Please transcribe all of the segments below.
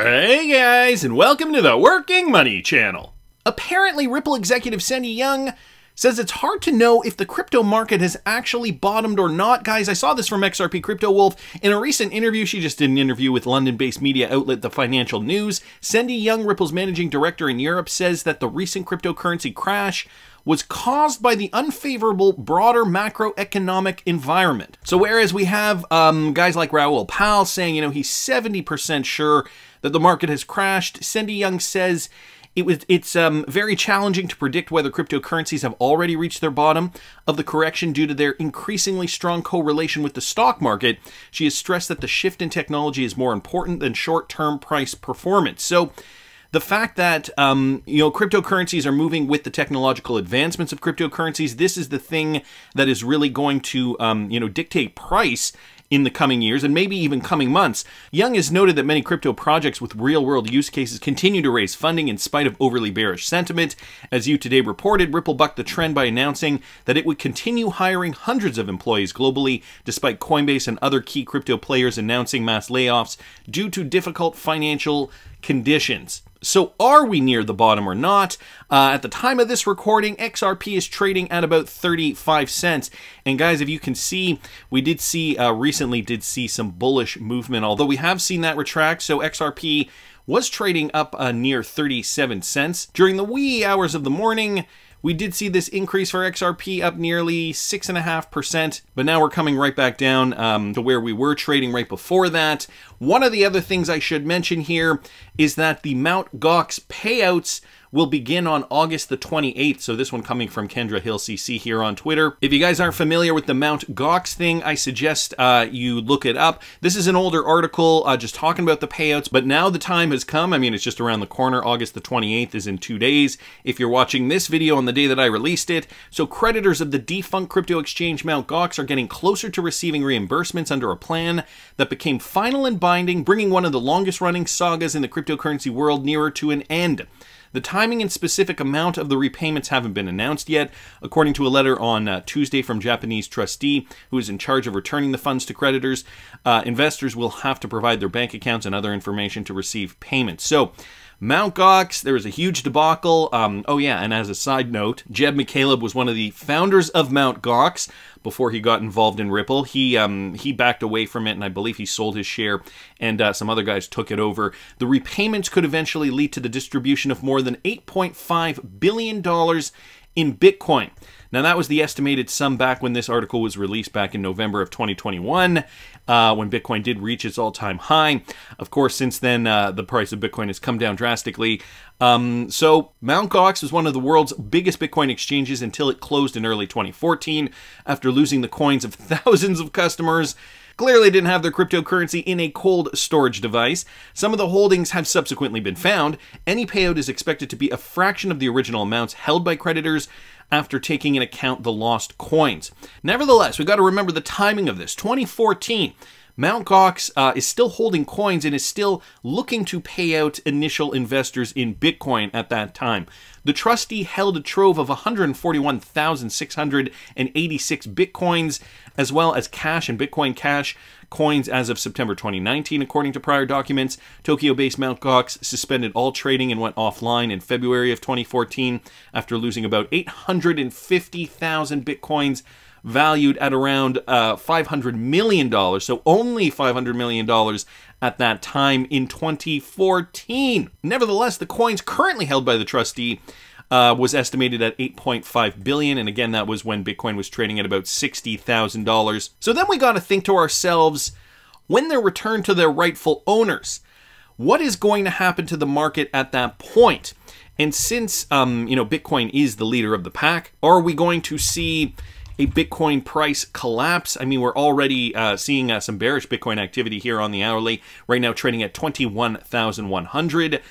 Hey guys, and welcome to the Working Money Channel. Apparently, Ripple executive Sendi Young says it's hard to know if the crypto market has actually bottomed or not. Guys, I saw this from XRP Crypto Wolf. In a recent interview, she just did an interview with London-based media outlet The Financial News. Sendi Young, Ripple's managing director in Europe, says that the recent cryptocurrency crash was caused by the unfavorable broader macroeconomic environment. So whereas we have guys like Raoul Pal saying, you know, he's 70% sure that the market has crashed, Sendi Young says it's very challenging to predict whether cryptocurrencies have already reached their bottom of the correction due to their increasingly strong correlation with the stock market. She has stressed that the shift in technology is more important than short-term price performance. So the fact that, you know, cryptocurrencies are moving with the technological advancements of cryptocurrencies, this is the thing that is really going to, you know, dictate price in the coming years and maybe even coming months. Young has noted that many crypto projects with real-world use cases continue to raise funding in spite of overly bearish sentiment. As U.Today reported, Ripple bucked the trend by announcing that it would continue hiring hundreds of employees globally, despite Coinbase and other key crypto players announcing mass layoffs due to difficult financial conditions. So are we near the bottom or not? At the time of this recording, XRP is trading at about 35 cents. And guys, if you can see, we did see recently some bullish movement, although we have seen that retract. So XRP was trading up near 37 cents. During the wee hours of the morning, we did see this increase for XRP up nearly 6.5%, but now we're coming right back down to where we were trading right before that. One of the other things I should mention here is that the Mt. Gox payouts will begin on August the 28th. So this one coming from Kendra Hill CC here on Twitter. If you guys aren't familiar with the Mt. Gox thing, I suggest you look it up. This is an older article just talking about the payouts, but now the time has come. I mean, it's just around the corner. August the 28th is in 2 days. If you're watching this video on the day that I released it. So creditors of the defunct crypto exchange Mt. Gox are getting closer to receiving reimbursements under a plan that became final and binding, bringing one of the longest running sagas in the cryptocurrency world nearer to an end. The timing and specific amount of the repayments haven't been announced yet, according to a letter on Tuesday from Japanese trustee who is in charge of returning the funds to creditors. Investors will have to provide their bank accounts and other information to receive payments. So Mt. Gox, there was a huge debacle. Oh yeah, and as a side note, Jeb McCaleb was one of the founders of Mt. Gox before he got involved in Ripple. He backed away from it, and I believe he sold his share, and some other guys took it over. The repayments could eventually lead to the distribution of more than $8.5 billion in Bitcoin. Now, that was the estimated sum back when this article was released back in November of 2021, when Bitcoin did reach its all-time high. Of course, since then, the price of Bitcoin has come down drastically. So Mt. Gox was one of the world's biggest Bitcoin exchanges until it closed in early 2014 after losing the coins of thousands of customers. Clearly didn't have their cryptocurrency in a cold storage device. Some of the holdings have subsequently been found. Any payout is expected to be a fraction of the original amounts held by creditors after taking into account the lost coins. Nevertheless, we've got to remember the timing of this. 2014, Mt. Gox is still holding coins and is still looking to pay out initial investors in Bitcoin at that time. The trustee held a trove of 141,686 Bitcoins, as well as cash and Bitcoin Cash coins as of September 2019, according to prior documents. Tokyo-based Mt. Gox suspended all trading and went offline in February of 2014 after losing about 850,000 Bitcoins valued at around $500 million. So only $500 million at that time in 2014. Nevertheless, the coins currently held by the trustee was estimated at 8.5 billion. And again, that was when Bitcoin was trading at about $60,000. So then we got to think to ourselves, when they're returned to their rightful owners, what is going to happen to the market at that point? And since, you know, Bitcoin is the leader of the pack, are we going to see a Bitcoin price collapse? I mean, we're already seeing some bearish Bitcoin activity here on the hourly, right now trading at 21,100.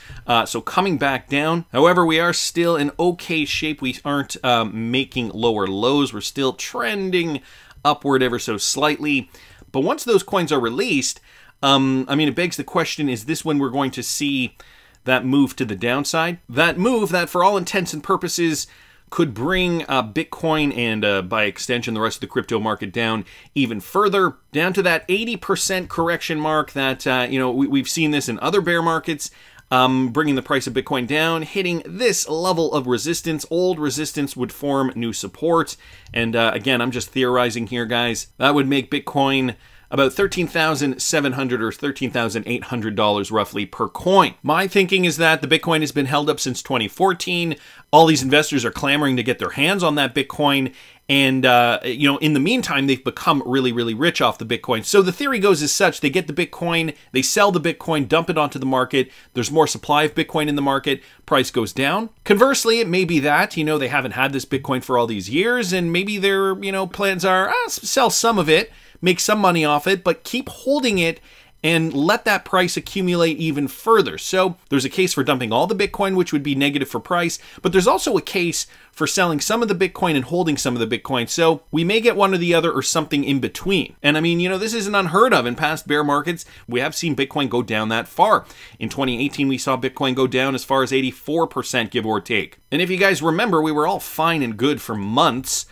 So coming back down. However, we are still in okay shape. We aren't making lower lows. We're still trending upward ever so slightly. But once those coins are released, I mean, it begs the question, is this when we're going to see that move to the downside? That move that for all intents and purposes could bring Bitcoin and by extension the rest of the crypto market down even further, down to that 80% correction mark that you know, we've seen this in other bear markets, bringing the price of Bitcoin down, hitting this level of resistance. Old resistance would form new support, and again, I'm just theorizing here, guys. That would make Bitcoin about $13,700 or $13,800 roughly per coin. My thinking is that the Bitcoin has been held up since 2014. All these investors are clamoring to get their hands on that Bitcoin. And, you know, in the meantime, they've become really, really rich off the Bitcoin. So the theory goes as such: they get the Bitcoin, they sell the Bitcoin, dump it onto the market. There's more supply of Bitcoin in the market, price goes down. Conversely, it may be that, you know, they haven't had this Bitcoin for all these years, and maybe their, you know, plans are sell some of it, make some money off it, but keep holding it and let that price accumulate even further. So there's a case for dumping all the Bitcoin, which would be negative for price, but there's also a case for selling some of the Bitcoin and holding some of the Bitcoin. So we may get one or the other, or something in between. And I mean, you know, this isn't unheard of. In past bear markets, we have seen Bitcoin go down that far. In 2018, we saw Bitcoin go down as far as 84%, give or take. And if you guys remember, we were all fine and good for months.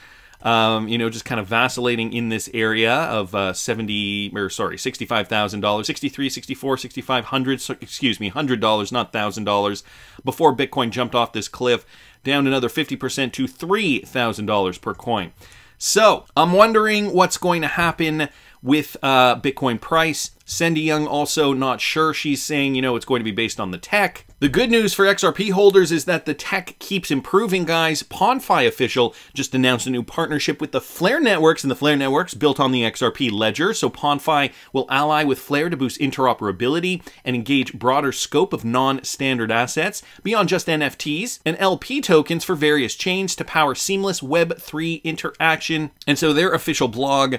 You know, just kind of vacillating in this area of $65,000, 63, 64, 6500, so, excuse me, $100, not $1,000, before Bitcoin jumped off this cliff, down another 50% to $3,000 per coin. So I'm wondering what's going to happen with Bitcoin price. Sendi Young also not sure. She's saying, you know, it's going to be based on the tech. The good news for XRP holders is that the tech keeps improving, guys. PawnFi official just announced a new partnership with the Flare Networks, and the Flare Networks built on the XRP Ledger. So PawnFi will ally with Flare to boost interoperability and engage broader scope of non-standard assets beyond just NFTs and LP tokens for various chains to power seamless Web3 interaction. And so their official blog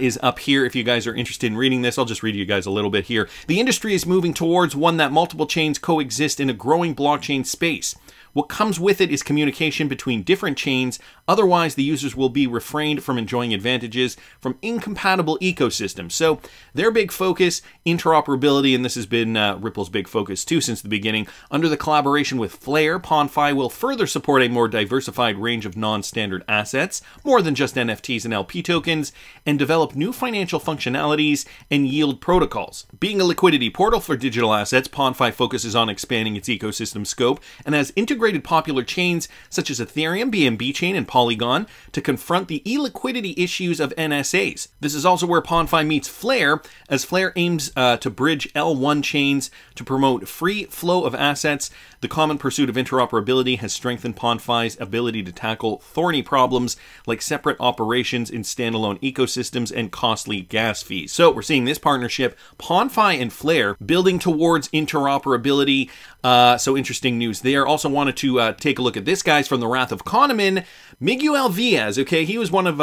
is up here if you guys are interested in reading this. I'll just read you guys a little bit here. The industry is moving towards one that multiple chains coexist in a growing blockchain space. What comes with it is communication between different chains. Otherwise, the users will be refrained from enjoying advantages from incompatible ecosystems. So their big focus, interoperability, and this has been Ripple's big focus too since the beginning. Under the collaboration with Flare, PawnFi will further support a more diversified range of non-standard assets, more than just NFTs and LP tokens, and develop new financial functionalities and yield protocols. Being a liquidity portal for digital assets, PawnFi focuses on expanding its ecosystem scope and has integrated popular chains such as Ethereum, BNB Chain, and Polygon to confront the illiquidity issues of NSAs. This is also where PawnFi meets Flare, as Flare aims to bridge L1 chains to promote free flow of assets. The common pursuit of interoperability has strengthened PawnFi's ability to tackle thorny problems like separate operations in standalone ecosystems and costly gas fees. So we're seeing this partnership, PawnFi and Flare, building towards interoperability. So interesting news there. Also wanted to take a look at this, guys, from the Wrath of Kahneman. Miguel Villas, okay, he was one of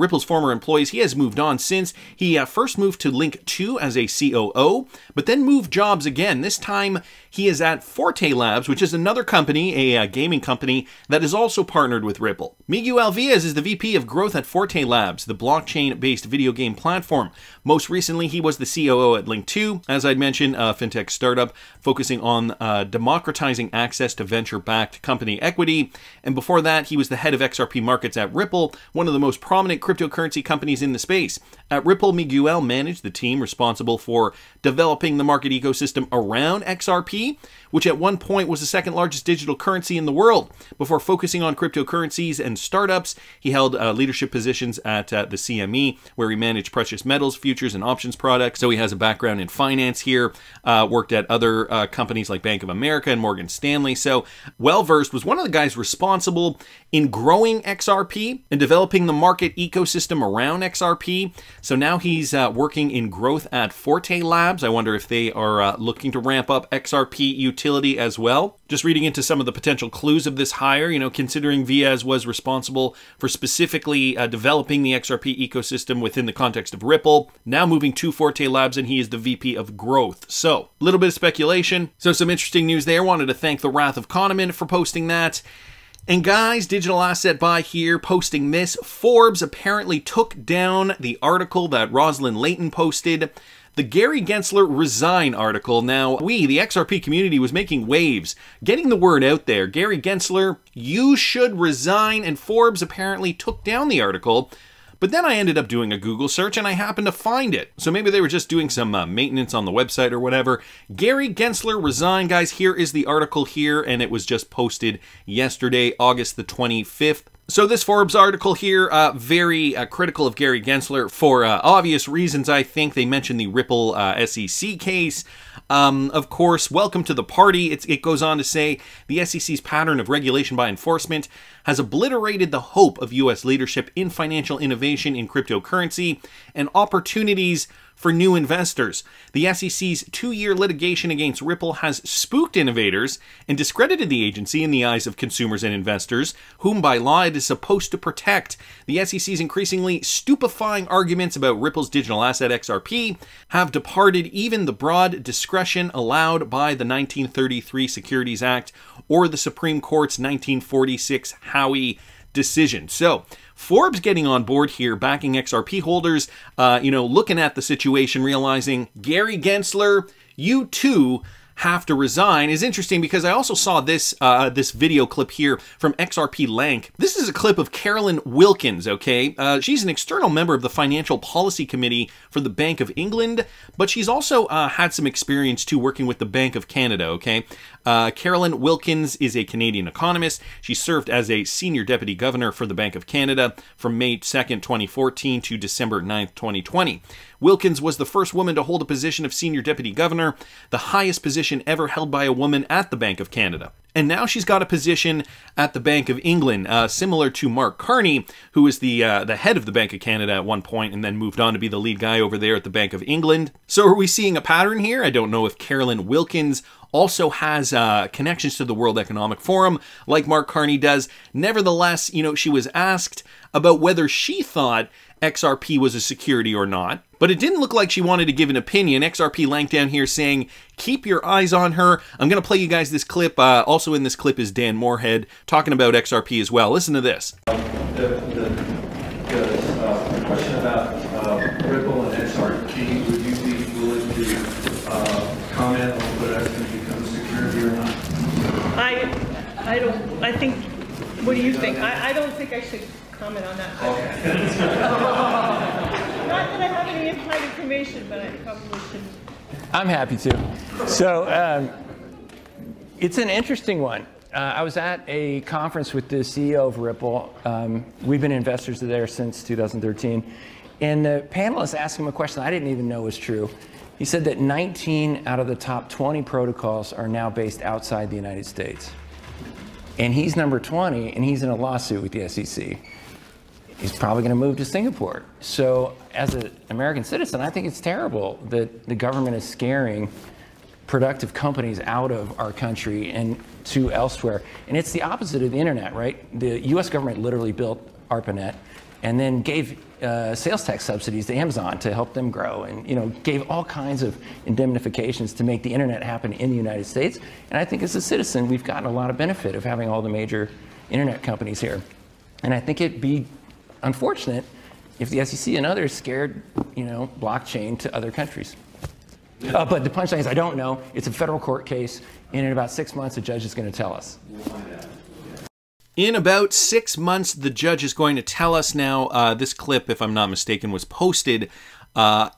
Ripple's former employees. He has moved on since. He first moved to Link2 as a COO, but then moved jobs again. This time he is at Forte Labs, which is another company, a gaming company, that is also partnered with Ripple. Miguel Villas is the VP of Growth at Forte Labs, the blockchain-based video game platform. Most recently, he was the COO at Link2, as I'd mentioned, a fintech startup focusing on democratizing access to venture-backed company equity. And before that, he was the head of XRP markets at Ripple, one of the most prominent cryptocurrency companies in the space. At Ripple, Miguel managed the team responsible for developing the market ecosystem around XRP, which at one point was the second largest digital currency in the world. Before focusing on cryptocurrencies and startups, he held leadership positions at the CME, where he managed precious metals, futures, and options products. So he has a background in finance here, worked at other companies like Bank of America and Morgan Stanley. So well-versed, was one of the guys responsible in growing XRP and developing the market ecosystem around XRP. So now he's working in growth at Forte Labs. I wonder if they are looking to ramp up XRP utility as well. Just reading into some of the potential clues of this hire, you know, considering Villas was responsible for specifically developing the XRP ecosystem within the context of Ripple, now moving to Forte Labs, and he is the VP of growth. So a little bit of speculation. So some interesting news there. Wanted to thank the Wrath of Kahneman for posting that. And guys, digital asset buy here, posting this. Forbes apparently took down the article that Rosalind Layton posted the Gary Gensler resign article. Now, the XRP community, was making waves, getting the word out there. Gary Gensler, you should resign, and Forbes apparently took down the article. But then I ended up doing a Google search and I happened to find it. So maybe they were just doing some maintenance on the website or whatever. Gary Gensler resigned, guys. Here is the article here, and it was just posted yesterday, August the 25th. So this Forbes article here, very critical of Gary Gensler for obvious reasons, I think. They mentioned the Ripple SEC case. Of course, welcome to the party. It goes on to say, the SEC's pattern of regulation by enforcement has obliterated the hope of U.S. leadership in financial innovation in cryptocurrency and opportunities for new investors. The SEC's two-year litigation against Ripple has spooked innovators and discredited the agency in the eyes of consumers and investors, whom by law it is supposed to protect. The SEC's increasingly stupefying arguments about Ripple's digital asset XRP have departed even the broad discretion allowed by the 1933 Securities Act or the Supreme Court's 1946 Howey decision. So, Forbes getting on board here, backing XRP holders, you know, looking at the situation, realizing Gary Gensler, you too have to resign, is interesting because I also saw this this video clip here from XRP Lank. This is a clip of Carolyn Wilkins, okay? She's an external member of the Financial Policy Committee for the Bank of England, but she's also had some experience too working with the Bank of Canada, okay? Carolyn Wilkins is a Canadian economist. She served as a senior deputy governor for the Bank of Canada from May 2nd, 2014 to December 9th, 2020. Wilkins was the first woman to hold a position of senior deputy governor, the highest position ever held by a woman at the Bank of Canada. And now she's got a position at the Bank of England, similar to Mark Carney, who was the head of the Bank of Canada at one point and then moved on to be the lead guy over there at the Bank of England. So are we seeing a pattern here? I don't know if Carolyn Wilkins also has connections to the World Economic Forum like Mark Carney does. Nevertheless, you know, she was asked about whether she thought XRP was a security or not, but it didn't look like she wanted to give an opinion. XRP Lank down here saying, keep your eyes on her. I'm going to play you guys this clip. Also in this clip is Dan Morehead talking about XRP as well. Listen to this. The question about Ripple and XRP, would you be willing to comment on whether that's going to become security or not? I think, what do you think? I don't think I should comment on that. Not that I have any inside information, but I probably shouldn't. I'm happy to. So it's an interesting one. I was at a conference with the CEO of Ripple. We've been investors there since 2013. And the panelist asked him a question I didn't even know was true. He said that 19 out of the top 20 protocols are now based outside the United States. And he's number 20, and he's in a lawsuit with the SEC. He's probably going to move to Singapore. So as an American citizen, I think it's terrible that the government is scaring productive companies out of our country and to elsewhere. And it's the opposite of the internet, right? The US government literally built ARPANET and then gave sales tax subsidies to Amazon to help them grow, and, you know, gave all kinds of indemnifications to make the internet happen in the United States. And I think as a citizen, we've gotten a lot of benefit of having all the major internet companies here. And I think it'd be unfortunate if the SEC and others scared, you know, blockchain to other countries. But the punchline is, I don't know. It's a federal court case, and in about 6 months, a judge is going to tell us. In about 6 months, the judge is going to tell us. Now, this clip, if I'm not mistaken, was posted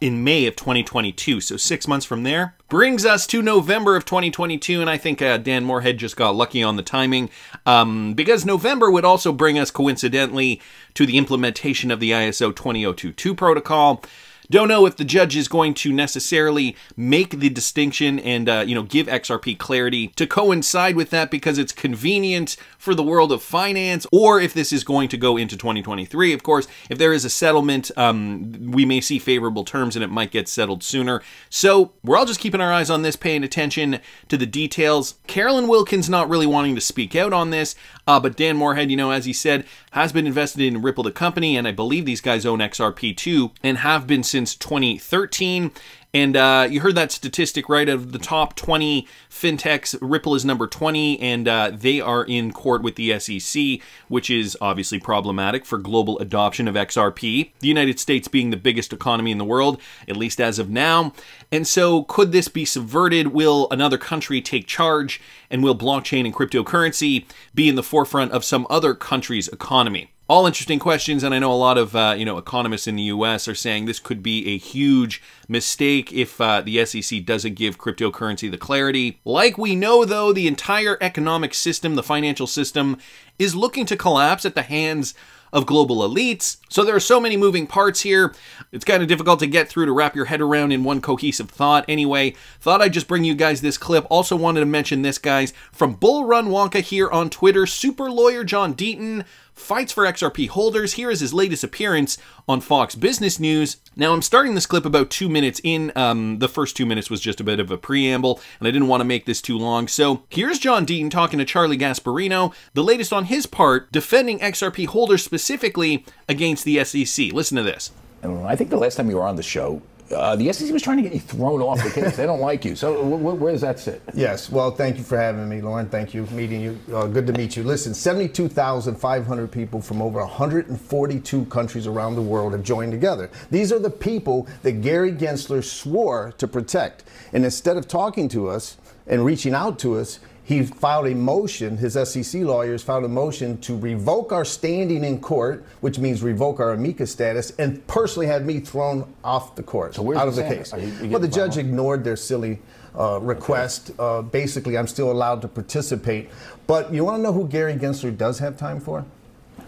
in May of 2022. So 6 months from there brings us to November of 2022. And I think Dan Morehead just got lucky on the timing, because November would also bring us coincidentally to the implementation of the ISO 20022 protocol. Don't know if the judge is going to necessarily make the distinction and, you know, give XRP clarity to coincide with that because it's convenient for the world of finance, or if this is going to go into 2023. Of course, if there is a settlement, we may see favorable terms and it might get settled sooner. So we're all just keeping our eyes on this, paying attention to the details. Carolyn Wilkins not really wanting to speak out on this, but Dan Morehead, you know, as he said, has been invested in Ripple the company, and I believe these guys own XRP too, and have been since since 2013. And you heard that statistic right. Of the top 20 fintechs, Ripple is number 20, and they are in court with the SEC, which is obviously problematic for global adoption of XRP, the United States being the biggest economy in the world, at least as of now. And so could this be subverted? Will another country take charge? And will blockchain and cryptocurrency be in the forefront of some other country's economy? All interesting questions, and I know a lot of economists in the U.S. are saying this could be a huge mistake if the SEC doesn't give cryptocurrency the clarity. Like we know, though, the entire economic system, the financial system, is looking to collapse at the hands of global elites. So there are so many moving parts here, it's kind of difficult to get through to wrap your head around in one cohesive thought. Anyway, thought I'd just bring you guys this clip. Also wanted to mention this, guys, from Bull Run Wonka here on Twitter, super lawyer John Deaton fights for XRP holders. Here is his latest appearance on Fox Business News. Now, I'm starting this clip about 2 minutes in. The first 2 minutes was just a bit of a preamble, and I didn't want to make this too long. So here's John Deaton talking to Charlie Gasparino, the latest on his part, defending XRP holders specifically against the SEC. Listen to this. And I think the last time you were on the show, the SEC was trying to get you thrown off the case. They don't like you. So where does that sit? Yes. Well, thank you for having me, Lauren. Thank you for meeting you. Good to meet you. Listen, 72,500 people from over 142 countries around the world have joined together. These are the people that Gary Gensler swore to protect. And instead of talking to us and reaching out to us, he filed a motion, his SEC lawyers filed a motion to revoke our standing in court, which means revoke our amicus status, and personally had me thrown off the court, so out of the case. Well, the judge ignored their silly request. Okay. Basically, I'm still allowed to participate. But you want to know who Gary Gensler does have time for?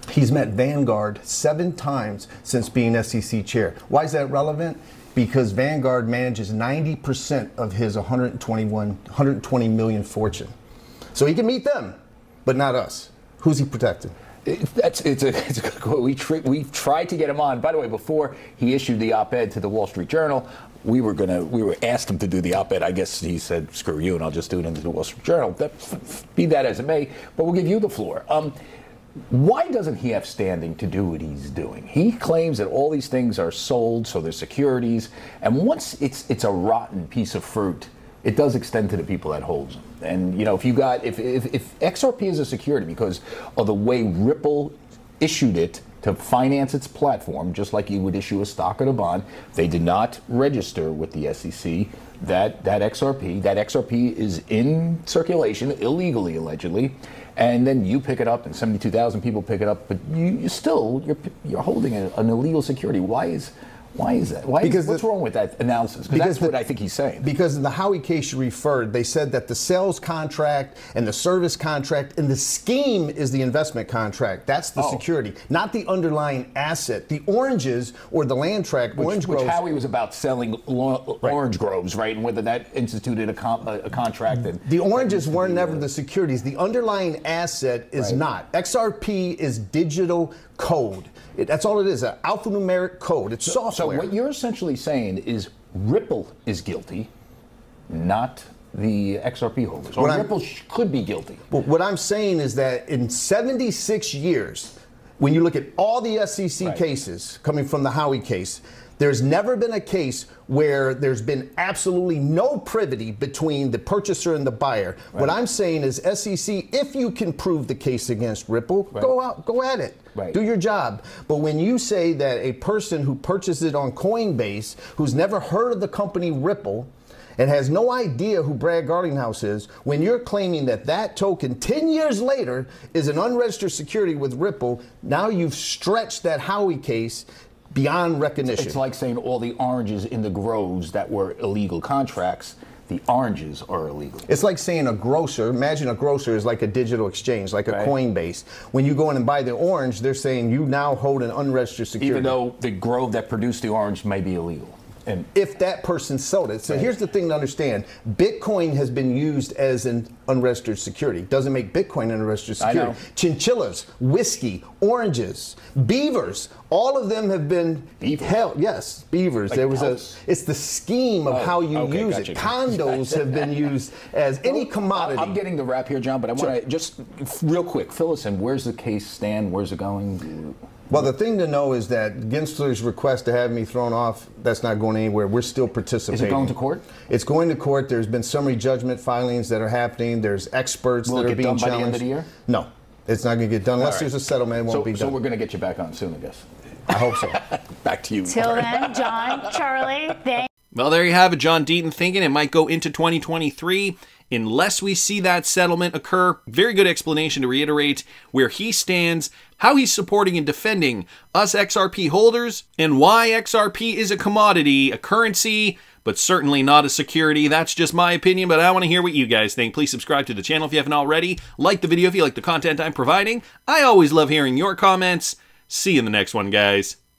He's met Vanguard 7 times since being SEC chair. Why is that relevant? Because Vanguard manages 90% of his 120 million fortune. So he can meet them, but not us. Who's he protecting? It's a good quote. We tried to get him on. By the way, before he issued the op-ed to the Wall Street Journal, we were asked him to do the op-ed. I guess he said, "Screw you," and I'll just do it into the Wall Street Journal. Be that as it may, but we'll give you the floor. Why doesn't he have standing to do what he's doing? He claims that all these things are sold, so they're securities, and once it's a rotten piece of fruit, it does extend to the people that hold them. And you know, if XRP is a security because of the way Ripple issued it to finance its platform, just like you would issue a stock or a bond, they did not register with the SEC that XRP is in circulation illegally, allegedly, and then you pick it up and 72,000 people pick it up, but you're still holding an illegal security. Why is that? What's wrong with that analysis? Because that's what I think he's saying. Because in the Howey case you referred, they said that the sales contract and the service contract and the scheme is the investment contract. That's the security, not the underlying asset. The oranges or the land tract, which Howey was about selling orange groves, right? And whether that instituted a contract. And the oranges were never the securities. The underlying asset is not. XRP is digital code. That's all it is, an alphanumeric code. It's software. So what you're essentially saying is Ripple is guilty, not the XRP holders. Or Ripple could be guilty. Well, what I'm saying is that in 76 years, when you look at all the SEC cases coming from the Howey case, there's never been a case where there's been absolutely no privity between the purchaser and the buyer. Right. What I'm saying is, SEC, if you can prove the case against Ripple, go out, go at it. Right. Do your job. But when you say that a person who purchased it on Coinbase, who's never heard of the company Ripple, and has no idea who Brad Garlinghouse is, when you're claiming that that token 10 years later is an unregistered security with Ripple, now you've stretched that Howey case beyond recognition. It's like saying all the oranges in the groves that were illegal contracts, the oranges are illegal. It's like saying a grocer, imagine a grocer is like a digital exchange, like a Coinbase. When you go in and buy the orange, they're saying you now hold an unregistered security. Even though the grove that produced the orange may be illegal. And if that person sold it. So here's the thing to understand. Bitcoin has been used as an unregistered security. Doesn't make Bitcoin an unregistered security. I know. Chinchillas, whiskey, oranges, beavers, all of them have been held. Yes, beavers. Like there was it's the scheme of how you use it. Condos have been used as any commodity. I'm getting the wrap here, John, but I want to just real quick, fill us in. Where's the case stand? Where's it going? Well, the thing to know is that Gensler's request to have me thrown off, that's not going anywhere. We're still participating. Is it going to court? It's going to court. There's been summary judgment filings that are happening. There's experts that are being challenged. Will it get done by the end of the year? No. It's not going to get done unless there's a settlement. It won't be done. So we're going to get you back on soon, I guess. I hope so. Back to you. Till then, John, Charlie, thanks. Well, there you have it. John Deaton thinking it might go into 2023 unless we see that settlement occur. Very good explanation to reiterate where he stands, how he's supporting and defending us XRP holders, and why XRP is a commodity, a currency, but certainly not a security. That's just my opinion, but I want to hear what you guys think. Please subscribe to the channel if you haven't already. Like the video if you like the content I'm providing. I always love hearing your comments. See you in the next one, guys.